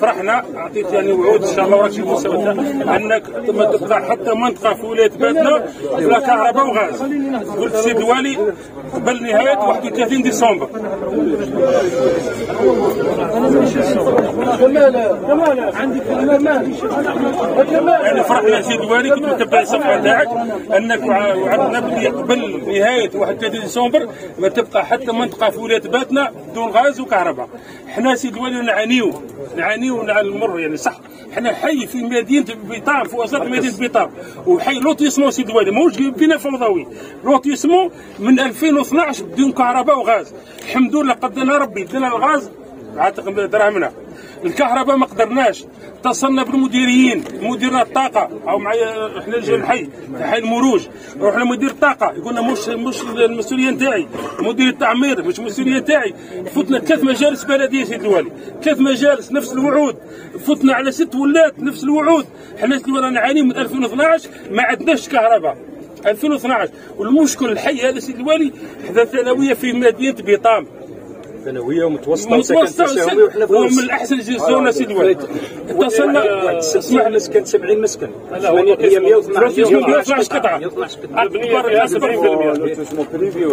فرحنا عطيت يعني وعود ان شاء الله وراك المستوى انك ما تقطع حتى منطقه في ولايه باتنا بلا كهرباء وغاز. قلت السيد الوالي قبل نهايه 31 ديسمبر. يعني فرحنا سيد الوالي كنت متبع الصفحه تاعك انك وعدنا بلي قبل نهايه 31 ديسمبر ما تبقى حتى منطقه في ولايه باتنا بدون غاز وكهرباء. حنا سيد الوالي نعانيو ونمر يعني صح حنا حي في مدينه بيطار في وسط مدينه بيطار وحي لوتيسمون سيد الوالي ماهوش بينا فوضوي لوتيسمون من 2012 بدون كهرباء وغاز. الحمد لله قدرنا ربي دنا الغاز عاتق دراهمنا الكهرباء ما قدرناش. اتصلنا بالمديريين مدير الطاقه او معايا احنا جايين حي المروج رحنا مدير الطاقه يقولنا مش المسؤوليه نتاعي. مدير التعمير مش المسؤوليه نتاعي. فتنا 3 مجالس بلديه سيد الوالي 3 مجالس نفس الوعود. فتنا على 6 ولات نفس الوعود. حنا رانا نعاني من 2012 ما عندناش كهرباء 2012. والمشكل الحي هذا سيد الوالي حدا ثانويه في مدينه بيطام ثانويه ومتوسطه وسكن وحنا ومن الاحسن يجي زونا سيد الوالي. اتصلنا واحد مسكن 70 مسكن لا والله هي 112 قطعه البنيه 100%.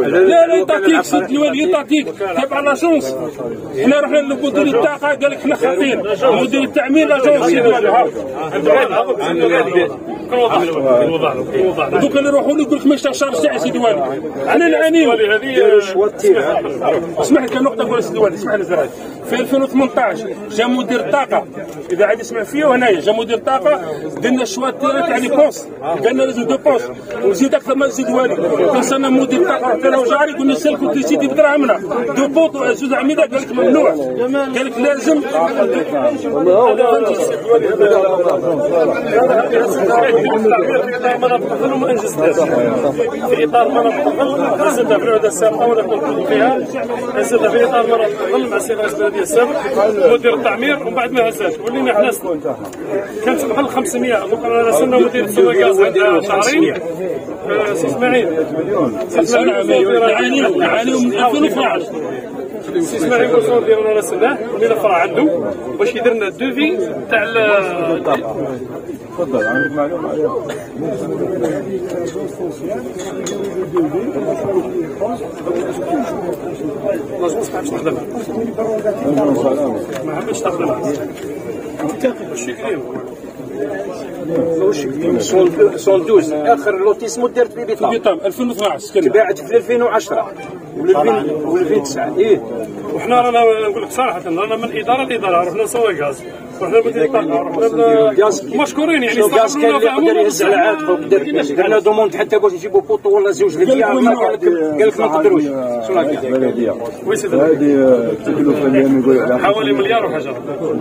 لا يعطيك سيد الوالي يعطيك تبع لاجونس. حنا رحنا لمدير الطاقه قال لك حنا خاطين مدير التعمير لاجونس سيد الوالي دوك اللي يروحوا له يقول لك ما يشتغلش 10 ساعه سيد الوالي. انا نعاني هذه اسمح لي نقطه نقول سيد الوالي اسمح لي زراعي. في 2018 جا مدير الطاقه اذا عاد يسمع فيا وهنايا جا مدير الطاقه درنا الشوا تاعنا تاع لي بوست قالنا لازم دو بوست وزيد اكثر من سيد الوالي. اتصلنا مدير الطاقه رحت انا وجاري قلنا سلكوا لي سيدي بدراهمنا دو بوط زوج عميده قال لك ممنوع قال لك لازم في اطار مناطق الظل لازم نعملوا هذا السابقه ونكونوا فيها لازم في اطار مناطق الظل مع السيد رئيس البلديه السابق مدير التعمير ومن بعد ما هزات ولينا حنا كانت بحال 500 دوك راسلنا مدير السواقات عندنا شهرين سي اسماعيل نعانيو من 2012 سي اسماعيل الوصول ديالنا راسلناه ولينا فرع عنده باش يدير لنا الدوفي تاع تفضل عندك معلومه سون 12 اخر لوتيسمو دارت في بيطام 2012 تباعت في 2010 و2009 ايه. وحنا رانا نقول لك صراحه رانا من اداره لاداره رحنا سوا غاز وحنا مدير الطاقه رحنا مشكورين يعني غاز كان اللي يقدر يهز على عاتقه وقدر درنا دوموند حتى باش نجيبوا بوطو ولا زوج قال لك ما نقدروش. وي سيدي هذه التكلفه اللي نقول عليها حوالي مليار وحاجه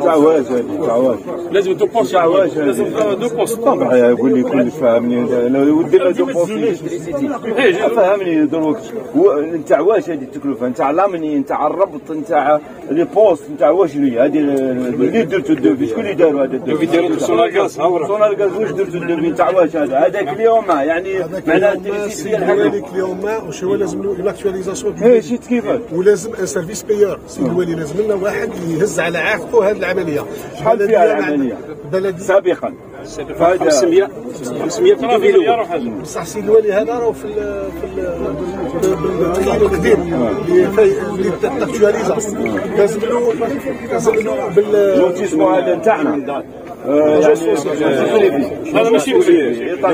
تاع واش تاع واش لازم دو بوست تاع واش لازم دو بوست طبعا يقول لي كل فهمني ودير دو بوست فهمني دروك نتاع واش هذه التكلفه نتاع لامني نتاع الربط نتاع لي بوست نتاع واش هي هذه اللي درتو الدوفي شكون اللي داروا هذا الدوفي ديالو سوناغاز سوناغاز واش درتو الدوفي نتاع واش هذا هذاك اليوم يعني معناها التلفزيون هذاك اليوم واش هو لازم له لاكتواليزاسيون شفت كيفاش ولازم ان سيرفيس بايور سيدي الوالي لازم لنا واحد يهز على عاتقه هذه العمليه. شحال فيها العمليه سابقا 500 مليون بصح سيدي الوالي هذا راه في القديم اللي تاكتواليزاسيون لازم له باللوتيسمو هذا نتاعنا هذا ماشي انتم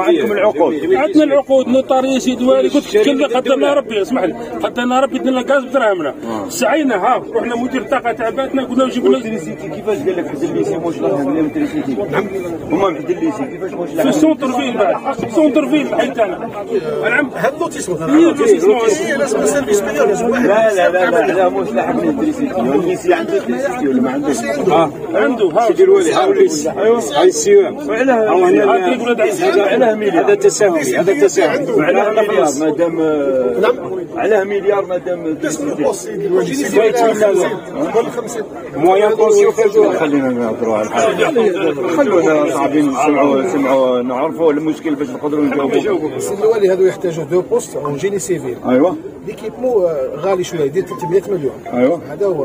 عندكم العقود عندنا العقود نوطاريه سيدي الوالي قلت لك اللي قدرنا ربي اسمح لي قدرنا ربي دنا الغاز بدراهمنا سعينا ها رحنا مدير الطاقه تاع باتنا قلنا نجيبوا الالكتريسيتي كيفاش قال لك حدليسي واش راهم الالكتريسيتي هما محدليسي كيفاش واش في السونتر فيل بعد سونتر فيل الحي تاعنا نعم هاد لوتيسمو لازم سيرفيس بيور لا واش لاحق الالكتريسيتي الالكتريسيتي عنده الالكتريسيتي ولا ما عندوش عنده سيدي الوالي هاي السيوام هذا تساهل هذا تساهل مادام علاه مليار مادام مويان بونسيون خلينا نهضروا على الحاجه خلونا صعبين نسمعوا نعرفوا المشكل باش نقدروا نجاوبوا. سيدي الوالي هذو يحتاجوا دو بوست اون جيني سيفيل ايوا ليكيبمون غالي شويه يدير 300 مليون ايوا هذا هو